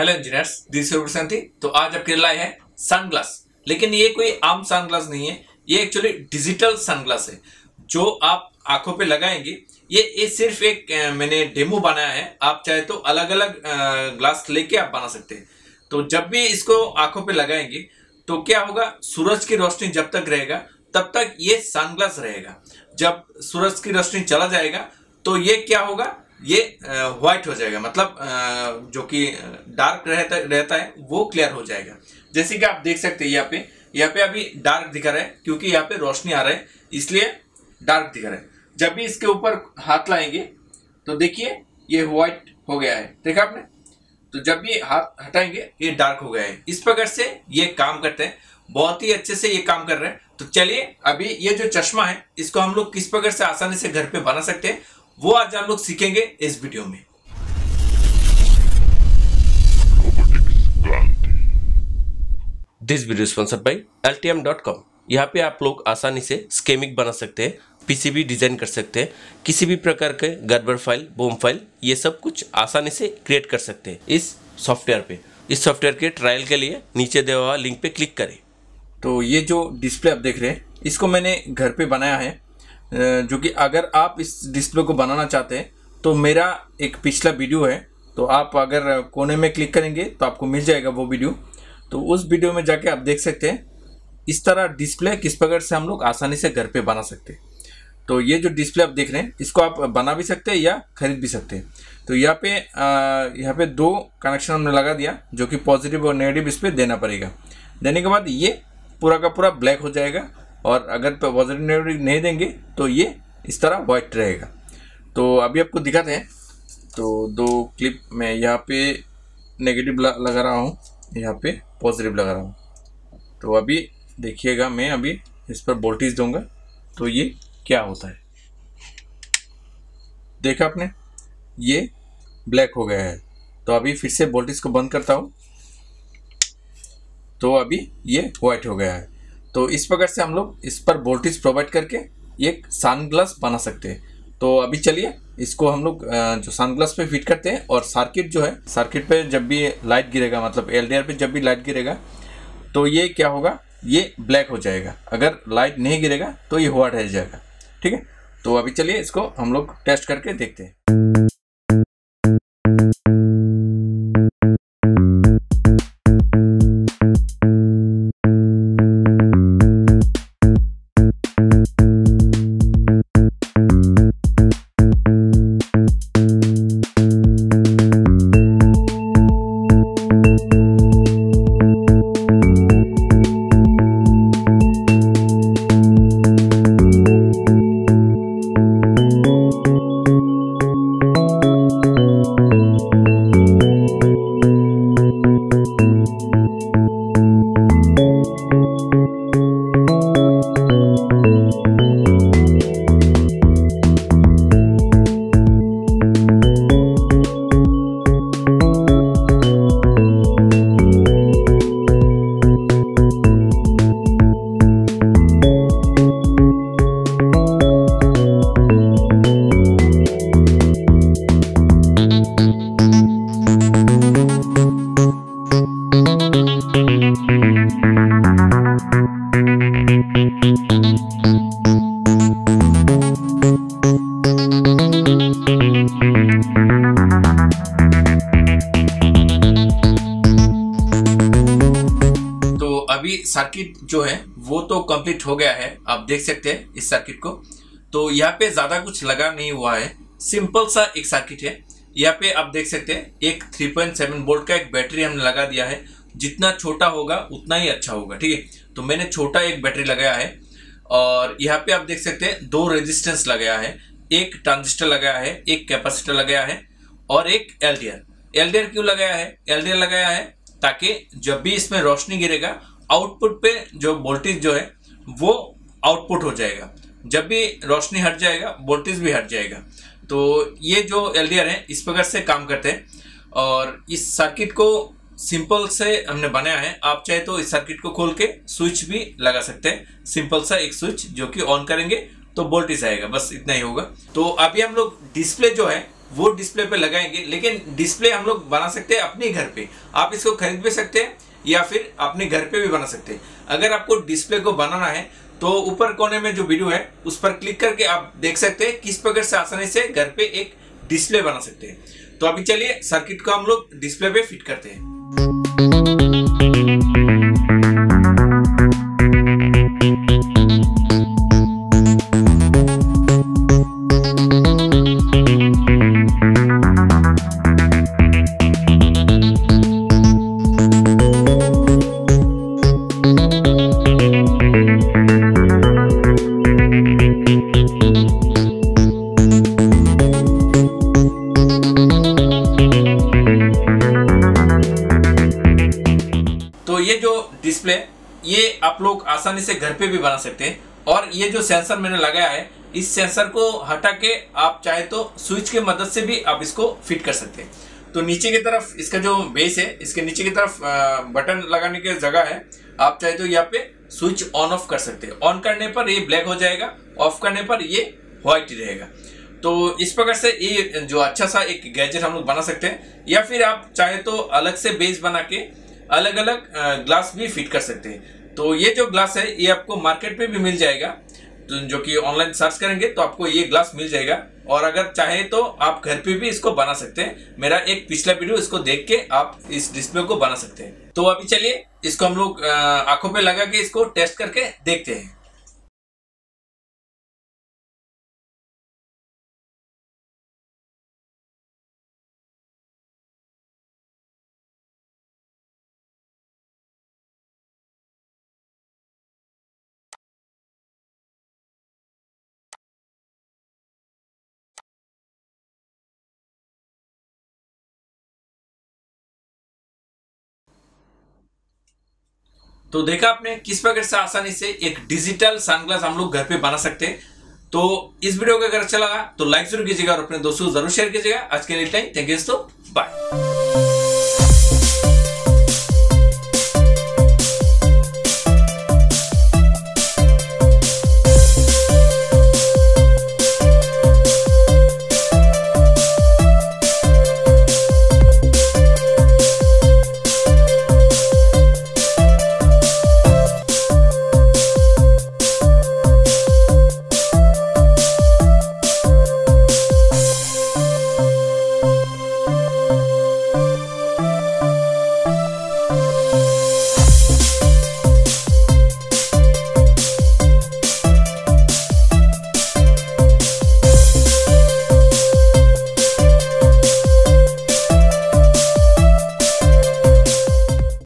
Hello engineers, this Prashanti. तो आज आपके लाए हैं सनग्लास, लेकिन ये कोई आम सनग्लास नहीं है, ये एक्चुअली डिजिटल सनग्लास है जो आप आंखों पे लगाएंगे। ये सिर्फ एक मैंने डेमो बनाया है, आप चाहे तो अलग अलग ग्लास लेके आप बना सकते हैं। तो जब भी इसको आंखों पे लगाएंगे तो क्या होगा, सूरज की रोशनी जब तक रहेगा तब तक ये सनग्लास रहेगा। जब सूरज की रोशनी चला जाएगा तो ये क्या होगा, ये व्हाइट हो जाएगा, मतलब जो कि डार्क रहता है वो क्लियर हो जाएगा। जैसे कि आप देख सकते हैं यहाँ पे अभी डार्क दिखा रहा है क्योंकि यहाँ पे रोशनी आ रहा है, इसलिए डार्क दिखा रहा है। जब भी इसके ऊपर हाथ लाएंगे तो देखिए ये व्हाइट हो गया है, देखा आपने। तो जब भी हाथ हटाएंगे ये डार्क हो गया है। इस प्रकार से ये काम करते हैं, बहुत ही अच्छे से ये काम कर रहे हैं। तो चलिए अभी ये जो चश्मा है इसको हम लोग किस प्रकार से आसानी से घर पे बना सकते हैं वो आज हम लोग सीखेंगे इस वीडियो में। This video sponsored by LTM.com। यहाँ पे आप लोग आसानी से स्केमिक बना सकते हैं, PCB डिजाइन कर सकते हैं, किसी भी प्रकार के गड़बड़ फाइल, बोम फाइल, ये सब कुछ आसानी से क्रिएट कर सकते हैं इस सॉफ्टवेयर पे। इस सॉफ्टवेयर के ट्रायल के लिए नीचे दिया हुआ लिंक पे क्लिक करें। तो ये जो डिस्प्ले आप देख रहे हैं इसको मैंने घर पे बनाया है, जो कि अगर आप इस डिस्प्ले को बनाना चाहते हैं तो मेरा एक पिछला वीडियो है, तो आप अगर कोने में क्लिक करेंगे तो आपको मिल जाएगा वो वीडियो। तो उस वीडियो में जाके आप देख सकते हैं इस तरह डिस्प्ले किस प्रकार से हम लोग आसानी से घर पे बना सकते हैं। तो ये जो डिस्प्ले आप देख रहे हैं इसको आप बना भी सकते हैं या खरीद भी सकते हैं। तो यहाँ पे दो कनेक्शन हमने लगा दिया, जो कि पॉजिटिव और नेगेटिव इस पर देना पड़ेगा। देने के बाद ये पूरा का पूरा ब्लैक हो जाएगा, और अगर पॉजिटिव नेगेटिव नहीं देंगे तो ये इस तरह वाइट रहेगा। तो अभी आपको दिखाते हैं। तो दो क्लिप में यहाँ पे नेगेटिव लगा रहा हूँ, यहाँ पे पॉजिटिव लगा रहा हूँ। तो अभी देखिएगा, मैं अभी इस पर वोल्टेज दूंगा तो ये क्या होता है, देखा आपने, ये ब्लैक हो गया है। तो अभी फिर से वोल्टेज को बंद करता हूँ तो अभी ये वाइट हो गया है। तो इस प्रकार से हम लोग इस पर वोल्टेज प्रोवाइड करके एक सनग्लास बना सकते हैं। तो अभी चलिए इसको हम लोग जो सनग्लास पे फिट करते हैं, और सर्किट जो है, सर्किट पे जब भी लाइट गिरेगा, मतलब LDR पे जब भी लाइट गिरेगा तो ये क्या होगा, ये ब्लैक हो जाएगा। अगर लाइट नहीं गिरेगा तो ये व्हाइट रह जाएगा, ठीक है। तो अभी चलिए इसको हम लोग टेस्ट करके देखते हैं। अभी सर्किट जो है वो तो कंप्लीट हो गया है, आप देख सकते हैं इस सर्किट को। तो यहाँ पे ज़्यादा कुछ लगा नहीं हुआ है, सिंपल सा एक सर्किट है। यहाँ पे आप देख सकते हैं एक 3.7 वोल्ट का एक बैटरी हमने लगा दिया है। जितना छोटा होगा उतना ही अच्छा होगा, ठीक है। तो मैंने छोटा एक बैटरी लगाया है, और यहाँ पे आप देख सकते हैं दो रेजिस्टेंस लगाया है, एक ट्रांजिस्टर लगाया है, एक कैपेसिटर लगाया है, और एक LDR। क्यों लगाया है? LDR लगाया है ताकि जब भी इसमें रोशनी गिरेगा आउटपुट पे जो वोल्टेज जो है वो आउटपुट हो जाएगा। जब भी रोशनी हट जाएगा वोल्टेज भी हट जाएगा। तो ये जो LDR है इस प्रकार से काम करते हैं, और इस सर्किट को सिंपल से हमने बनाया है। आप चाहे तो इस सर्किट को खोल के स्विच भी लगा सकते हैं, सिंपल सा एक स्विच जो कि ऑन करेंगे तो वोल्टेज आएगा, बस इतना ही होगा। तो अभी हम लोग डिस्प्ले जो है वो डिस्प्ले पे लगाएंगे, लेकिन डिस्प्ले हम लोग बना सकते हैं अपने घर पे। आप इसको खरीद भी सकते हैं या फिर अपने घर पे भी बना सकते हैं। अगर आपको डिस्प्ले को बनाना है तो ऊपर कोने में जो वीडियो है उस पर क्लिक करके आप देख सकते हैं किस प्रकार से आसानी से घर पे एक डिस्प्ले बना सकते हैं। तो अभी चलिए सर्किट को हम लोग डिस्प्ले पे फिट करते हैं। ये जो डिस्प्ले ये आप लोग आसानी से घर पे भी बना सकते हैं। और ये जो सेंसर मैंने लगाया है इस सेंसर को हटा के आप चाहे तो स्विच के मदद से भी आप इसको फिट कर सकते हैं। तो नीचे की तरफ इसका जो बेस है इसके नीचे की तरफ बटन लगाने की जगह है, आप चाहे तो यहाँ पे स्विच ऑन ऑफ कर सकते हैं। ऑन करने पर ये ब्लैक हो जाएगा, ऑफ करने पर ये व्हाइट रहेगा। तो इस प्रकार से ये जो अच्छा सा एक गैजेट हम लोग बना सकते हैं, या फिर आप चाहे तो अलग से बेस बना के अलग अलग ग्लास भी फिट कर सकते हैं। तो ये जो ग्लास है ये आपको मार्केट में भी मिल जाएगा, तो जो कि ऑनलाइन सर्च करेंगे तो आपको ये ग्लास मिल जाएगा। और अगर चाहे तो आप घर पे भी इसको बना सकते हैं। मेरा एक पिछला वीडियो इसको देख के आप इस डिस्प्ले को बना सकते हैं। तो अभी चलिए इसको हम लोग आंखों पे लगा के इसको टेस्ट करके देखते हैं। तो देखा आपने किस प्रकार से आसानी से एक डिजिटल सनग्लास हम लोग घर पे बना सकते हैं। तो इस वीडियो को अगर अच्छा लगा तो लाइक जरूर कीजिएगा और अपने दोस्तों जरूर शेयर कीजिएगा। आज के लिए इतना ही। थैंक यू दोस्तों, बाय।